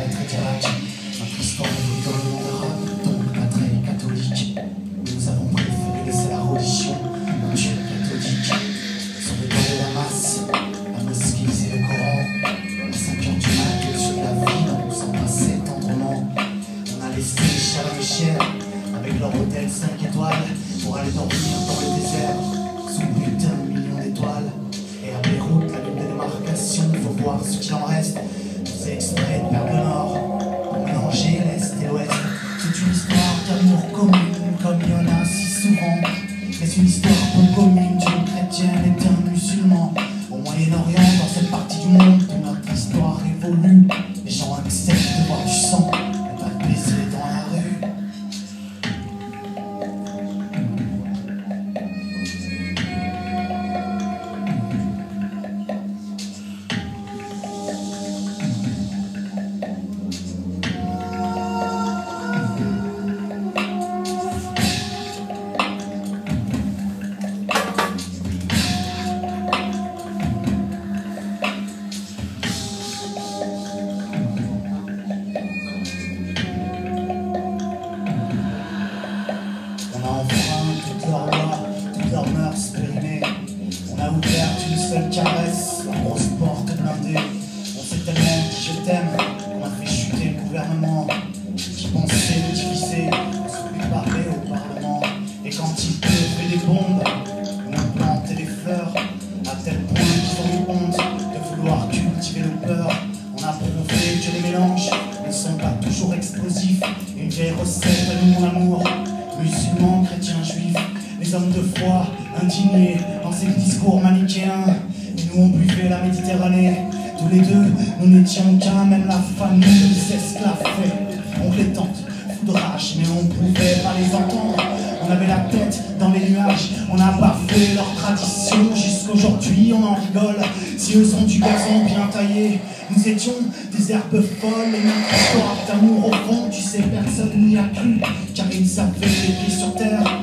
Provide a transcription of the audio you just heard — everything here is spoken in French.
être Cadillac. Maintenant, dans le monde arabe, tombe la très catholique. Nous avons préféré laisser la religion, le Dieu catholique. Sur le dos de la masse, la mosquée et le Coran. À 5 heures du mat, le jeu de la vie, on s'en passait tendrement. On a laissé les Charles-Michel avec leur hôtel 5 étoiles pour aller dormir dans le désert, sous plus d'1 million d'étoiles. Et à Beyrouth, la lune de démarcation, il faut voir ce qu'il en reste. C'est exprès de perdre le nord pour mélanger l'est et l'ouest. C'est une histoire d'amour commune, comme il y en a si souvent. Mais c'est une histoire commune d'une chrétienne et d'un musulman. Au Moyen-Orient, dans cette partie du monde où notre histoire évolue, les gens acceptent de voir du sang et pas de baiser dans la caresse, la grosse porte blindée. On s'est tellement dit je t'aime qu'on a fait chuter le gouvernement qui pensait nous diviser, se préparer au Parlement. Et quand il pleuvait des bombes, on a planté des fleurs à tel point qu'ils ont eu honte de vouloir cultiver le peur. On a prouvé que les mélanges ne sont pas toujours explosifs. Une vieille recette à nous mon amour, musulmans, chrétiens, juifs, les hommes de foi indignés dans ces discours manichéens. Nous on buvait la Méditerranée, tous les deux, nous n'étions qu'un, même la famille s'esclaffait. On les tente, fou de rage, mais on pouvait pas les entendre. On avait la tête dans les nuages, on a baffé leur tradition. Jusqu'aujourd'hui on en rigole, si eux sont du gazon bien taillé. Nous étions des herbes folles et notre histoire d'amour au fond. Tu sais, personne n'y a cru, car ils avaient les pieds sur terre.